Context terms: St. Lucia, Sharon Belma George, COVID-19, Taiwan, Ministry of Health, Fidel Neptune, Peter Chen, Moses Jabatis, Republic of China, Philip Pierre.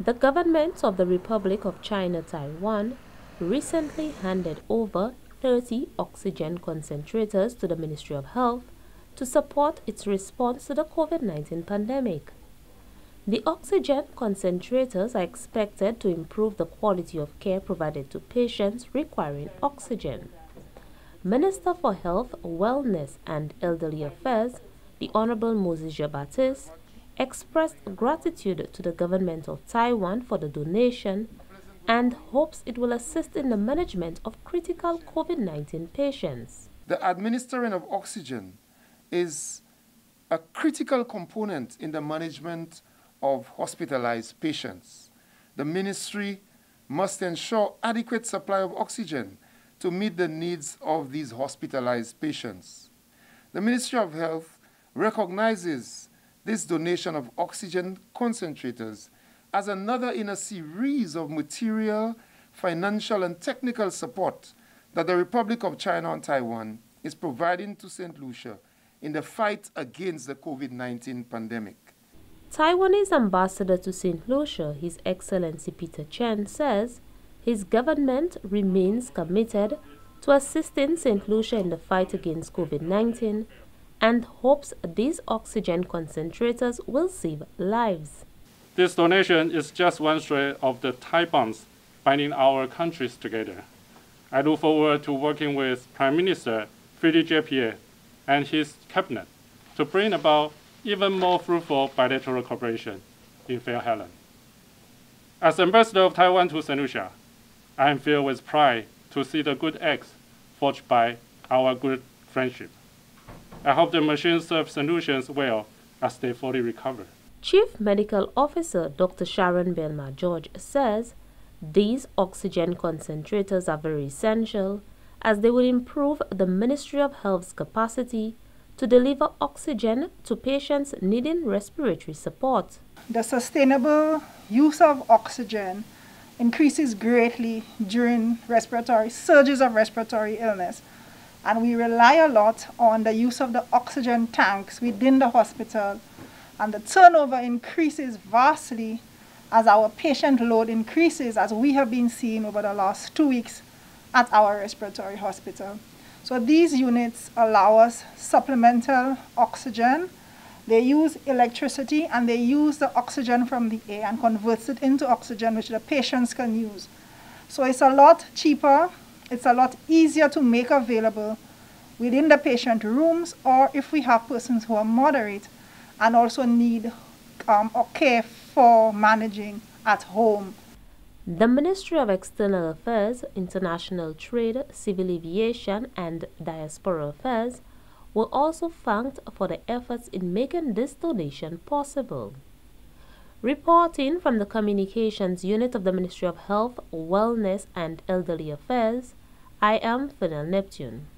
The government of the Republic of China, Taiwan, recently handed over 30 oxygen concentrators to the Ministry of Health to support its response to the COVID-19 pandemic. The oxygen concentrators are expected to improve the quality of care provided to patients requiring oxygen. Minister for Health, Wellness and Elderly Affairs, the Honorable Moses Jabatis, expressed gratitude to the government of Taiwan for the donation and hopes it will assist in the management of critical COVID-19 patients. The administering of oxygen is a critical component in the management of hospitalized patients. The ministry must ensure adequate supply of oxygen to meet the needs of these hospitalized patients. The Ministry of Health recognizes this donation of oxygen concentrators as another in a series of material, financial, and technical support that the Republic of China and Taiwan is providing to St. Lucia in the fight against the COVID-19 pandemic. Taiwanese ambassador to St. Lucia, His Excellency Peter Chen, says his government remains committed to assisting St. Lucia in the fight against COVID-19 and hopes these oxygen concentrators will save lives. This donation is just one thread of the tie bonds binding our countries together. I look forward to working with Prime Minister Philip Pierre and his cabinet to bring about even more fruitful bilateral cooperation in Fair Helen. As Ambassador of Taiwan to St. Lucia, I am filled with pride to see the good acts forged by our good friendship. I hope the machines serve St. Lucians well as they fully recover. Chief Medical Officer Dr. Sharon Belma George says these oxygen concentrators are very essential as they will improve the Ministry of Health's capacity to deliver oxygen to patients needing respiratory support. The sustainable use of oxygen increases greatly during surges of respiratory illness. And we rely a lot on the use of the oxygen tanks within the hospital, and the turnover increases vastly as our patient load increases, as we have been seeing over the last 2 weeks at our respiratory hospital. So these units allow us supplemental oxygen. They use electricity and they use the oxygen from the air and converts it into oxygen which the patients can use. So it's a lot cheaper. It's a lot easier to make available within the patient rooms, or if we have persons who are moderate and also need or care for managing at home. The Ministry of External Affairs, International Trade, Civil Aviation and Diaspora Affairs were also thanked for the efforts in making this donation possible. Reporting from the Communications Unit of the Ministry of Health, Wellness and Elderly Affairs, I am Fidel Neptune.